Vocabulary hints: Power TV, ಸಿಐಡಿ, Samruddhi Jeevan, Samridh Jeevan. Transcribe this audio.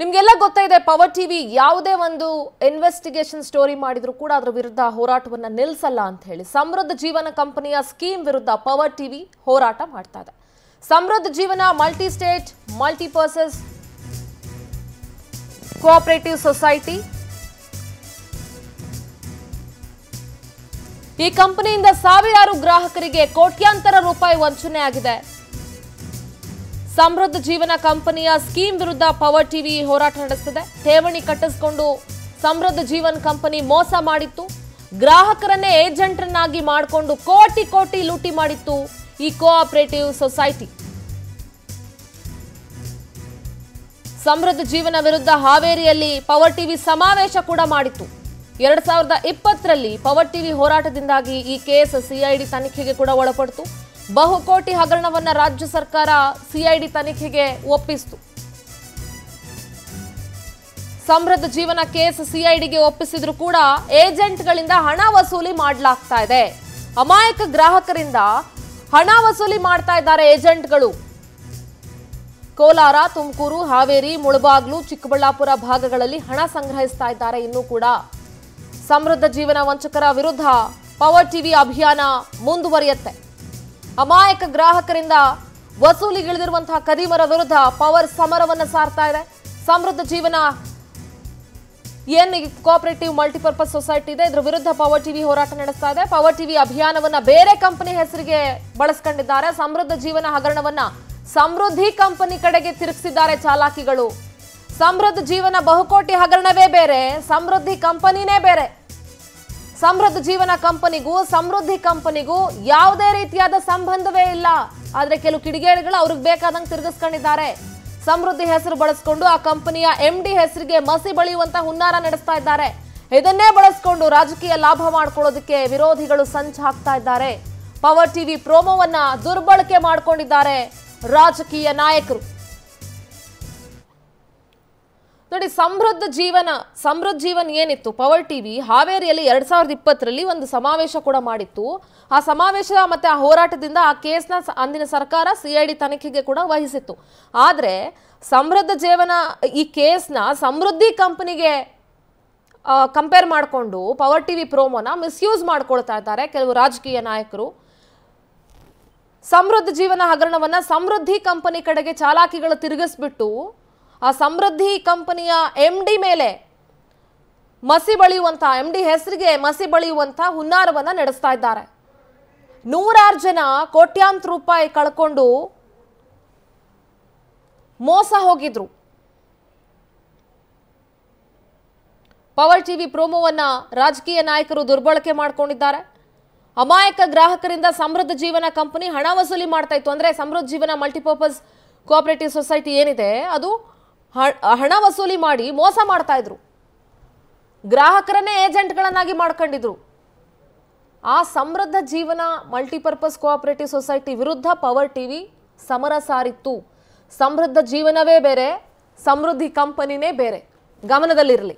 ನಿಮಗೆಲ್ಲ ಗೊತ್ತಿದೆ power TV ಯಾವುದೇ ಒಂದು ಇನ್ವೆಸ್ಟಿಗೇಷನ್ ಸ್ಟೋರಿ ಮಾಡಿದ್ರು ಕೂಡ ಅದರ ವಿರುದ್ಧ ಹೋರಾಟವನ್ನ ನಿಲ್ಲಿಸಲ್ಲ ಅಂತ ಹೇಳಿ ಸಮೃದ್ಧ ಜೀವನ ಕಂಪನಿಯ ಸ್ಕೀಮ್ ವಿರುದ್ಧ ಪವರ್ ಟಿವಿ ಹೋರಾಟ ಮಾಡ್ತಾ ಇದೆ Samruddha Jeevana multi state multi purpose cooperative society ಈ ಕಂಪನಿಯಿಂದ ಸಾವಿರಾರು ಗ್ರಾಹಕರಿಗೆ ಕೋಟ್ಯಾಂತರ ರೂಪಾಯಿ ವಂಚನೆ ಆಗಿದೆ ಸಮೃದ್ಧ ಜೀವನ ಕಂಪನಿಯ ಸ್ಕೀಮ್ ವಿರುದ್ಧ ಪವರ್ ಟಿವಿ ಹೋರಾಟ ನಡೆಸುತ್ತಿದೆ ಠೇವಣಿ ಕಟ್ಟಿಸಿಕೊಂಡು ಸಮೃದ್ಧ ಜೀವನ ಕಂಪನಿ ಮೋಸ ಮಾಡಿತ್ತು ಗ್ರಾಹಕರನ್ನೇ ಏಜೆಂಟರನ್ನಾಗಿ ಮಾಡಿಕೊಂಡು ಕೋಟಿ ಕೋಟಿ ಲೂಟಿ ಮಾಡಿತ್ತು ಈ ಕೋಆಪರೇಟಿವ್ ಸೊಸೈಟಿ ಸಮೃದ್ಧ ಜೀವನ ವಿರುದ್ಧ ಹಾವೇರಿಯಲ್ಲಿ ಪವರ್ ಟಿವಿ ಸಮಾವೇಶ ಕೂಡ ಮಾಡಿತ್ತು 2020ರಲ್ಲಿ ಪವರ್ ಟಿವಿ ಹೋರಾಟದಿಂದಾಗಿ ಈ ಕೇಸ್ ಸಿಐಡಿ ತನಿಖೆಗೆ ಕೂಡ ಒಳಪಡಿತು ಬಹುಕೋಟಿ ಹಗರಣವನ್ನ ರಾಜ್ಯ ಸರ್ಕಾರ ಸಿಐಡಿ ತನಿಖೆಗೆ ಒಪ್ಪಿಸಿತು ಸಮೃದ್ಧ ಜೀವನ ಕೇಸ್ ಸಿಐಡಿಗೆ ಒಪ್ಪಿಸಿದ್ರು ಕೂಡ ಏಜೆಂಟ್ಗಳಿಂದ ಹಣ ವಸೂಲಿ ಮಾಡಲಾಗ್ತಾ ಇದೆ ಅಮಾಯಕ ಗ್ರಾಹಕರಿಂದ ಹಣ ವಸೂಲಿ ಮಾಡ್ತಾ ಇದ್ದಾರೆ ಏಜೆಂಟ್ಗಳು ಕೋಲಾರ ತುಮಕೂರು ಹಾವೇರಿ ಮುಳಬಾಗಿಲು ಚಿಕ್ಕಬಳ್ಳಾಪುರ ಭಾಗಗಳಲ್ಲಿ ಹಣ ಸಂಗ್ರಹಿಸ್ತಾ ಇದ್ದಾರೆ ಇನ್ನೂ ಕೂಡ ಸಮೃದ್ಧ ಜೀವನ ವಂಚಕರ ವಿರುದ್ಧ ಪವರ್ ಟಿವಿ ಅಭಿಯಾನ ಮುಂದುವರಿಯುತ್ತೆ ಅಮಾಯಕ ಗ್ರಾಹಕರಿಂದ ವಸೂಲಿಗಿಳಿದಿರುವಂತಹ ಕದಿಮರ ವಿರುದ್ಧ ಪವರ್ ಸಮರವನ್ನು ಸಾರ್ತಾ ಇದೆ ಸಮೃದ್ಧ ಜೀವನ ಕೋಆಪರೇಟಿವ್ ಮಲ್ಟಿಪರ್ಪಸ್ ಸೊಸೈಟಿ ಇದೆ ಇದರ ವಿರುದ್ಧ ಪವರ್ ಟಿವಿ ಹೋರಾಟ ನಡೆಸ್ತಾ ಇದೆ ಪವರ್ ಟಿವಿ ಅಭಿಯಾನವನ್ನ ಬೇರೆ ಕಂಪನಿ ಹೆಸರಿಗೆ ಬಳಸ್ಕೊಂಡಿದ್ದಾರೆ ಸಮೃದ್ಧ ಜೀವನ ಹಗರಣವನ್ನ ಸಮೃದ್ಧಿ ಕಂಪನಿ ಕಡೆಗೆ ತಿರುಗಿಸಿದ್ದಾರೆ ಚಾಲಾಕಿಗಳು ಸಮೃದ್ಧ ಜೀವನ ಬಹುಕೋಟಿ ಹಗರಣವೇ ಬೇರೆ ಸಮೃದ್ಧಿ ಕಂಪನಿನೇ ಬೇರೆ ಸಮೃದ್ಧ ಜೀವನ ಕಂಪನಿಗೂ ಸಮೃದ್ಧಿ ಕಂಪನಿಗೂ ಯಾವುದೇ ರೀತಿಯಾದ ಸಂಬಂಧವೇ ಇಲ್ಲ ಆದರೆ ಕೆಲವು ಕಿಡಿಗೇಡಿಗಳು ಅವ್ರಿಗೆ ಬೇಕಾದಂಗೆ ತಿರುಗಿಸ್ಕೊಂಡಿದ್ದಾರೆ ಸಮೃದ್ಧಿ ಹೆಸರು ಬಳಸಿಕೊಂಡು ಆ ಕಂಪನಿಯ ಎಂಡಿ ಹೆಸರಿಗೆ ಮಸಿ ಬಳಿಯುವಂತ ಹುನ್ನಾರ ನಡೆಸ್ತಾ ಇದ್ದಾರೆ ಇದನ್ನೇ ಬಳಸಿಕೊಂಡು ರಾಜಕೀಯ ಲಾಭ ಮಾಡ್ಕೊಳ್ಳೋದಕ್ಕೆ ವಿರೋಧಿಗಳು ಸಂಚು ಹಾಕ್ತಾ ಇದ್ದಾರೆ ಪವರ್ ಟಿವಿ ಪ್ರೋಮೋವನ್ನ ದುರ್ಬಳಕೆ ಮಾಡ್ಕೊಂಡಿದ್ದಾರೆ ರಾಜಕೀಯ ನಾಯಕರು ನೋಡಿ ಸಮೃದ್ಧ ಜೀವನ್ ಏನಿತ್ತು ಪವರ್ ಟಿವಿ ಹಾವೇರಿಯಲ್ಲಿ 2020ರಲ್ಲಿ ಒಂದು ಸಮಾವೇಶ ಕೂಡ ಮಾಡಿತ್ತು ಆ ಸಮಾವೇಶ ಮತ್ತೆ ಆ ಹೋರಾಟದಿಂದ ಆ ಕೇಸ್ನ ಅಂದಿನ ಸರ್ಕಾರ ಸಿಐಡಿ ತನಿಖೆಗೆ ಕೂಡ ವಹಿಸಿತ್ತು ಆದರೆ ಸಮೃದ್ಧ ಜೀವನ ಈ ಕೇಸ್ನ ಸಮೃದ್ಧಿ ಕಂಪನಿಗೆ ಕಂಪೇರ್ ಮಾಡಿಕೊಂಡು ಪವರ್ ಟಿವಿ ಪ್ರೋಮೋನ ಮಿಸ್ಯೂಸ್ ಮಾಡ್ಕೊಳ್ತಾ ಇದ್ದಾರೆ ಕೆಲವು ರಾಜಕೀಯ ನಾಯಕರು ಸಮೃದ್ಧ ಜೀವನ ಹಗರಣವನ್ನ ಸಮೃದ್ಧಿ ಕಂಪನಿ ಕಡೆಗೆ ಚಾಲಾಕಿಗಳು ತಿರುಗಿಸ್ಬಿಟ್ಟು ಆ ಸಮೃದ್ಧಿ ಕಂಪನಿಯ ಎಂಡಿ ಮೇಲೆ ಮಸಿ ಬಳಿಯುವಂತ ಎಂಡಿ ಹೆಸರಿಗೆ ಮಸಿ ಬಳಿಯುವಂತ ಹುನ್ನಾರವನ್ನ ನಡೆಸ್ತಾ ಇದ್ದಾರೆ ನೂರಾರು ಜನ ಕೋಟ್ಯಾಂತರ ರೂಪಾಯಿ ಕಳ್ಕೊಂಡು ಮೋಸ ಹೋಗಿದ್ರು ಪವರ್ ಟಿವಿ ಪ್ರೋಮೋವನ್ನ ರಾಜಕೀಯ ನಾಯಕರು ದುರ್ಬಳಕೆ ಮಾಡ್ಕೊಂಡಿದ್ದಾರೆ ಅಮಾಯಕ ಗ್ರಾಹಕರಿಂದ ಸಮೃದ್ಧ ಜೀವನ ಕಂಪನಿ ಹಣ ವಸೂಲಿ ಮಾಡ್ತಾ ಇತ್ತು ಅಂದ್ರೆ ಸಮೃದ್ಧ ಜೀವನ ಮಲ್ಟಿಪರ್ಪಸ್ ಕೋಆಪರೇಟಿವ್ ಸೊಸೈಟಿ ಏನಿದೆ ಅದು ಹಣ ವಸೂಲಿ ಮಾಡಿ ಮೋಸ ಮಾಡ್ತಾ ಇದ್ರು ಗ್ರಾಹಕರನ್ನೇ ಏಜೆಂಟ್ಗಳನ್ನಾಗಿ ಮಾಡ್ಕೊಂಡಿದ್ರು ಆ Samruddha Jeevana multipurpose cooperative society ವಿರುದ್ಧ ಪವರ್ ಟಿವಿ ಸಮರ ಸಾರಿತ್ತು ಸಮೃದ್ಧ ಜೀವನವೇ ಬೇರೆ ಸಮೃದ್ಧಿ ಕಂಪನಿನೇ ಬೇರೆ ಗಮನದಲ್ಲಿರಲಿ.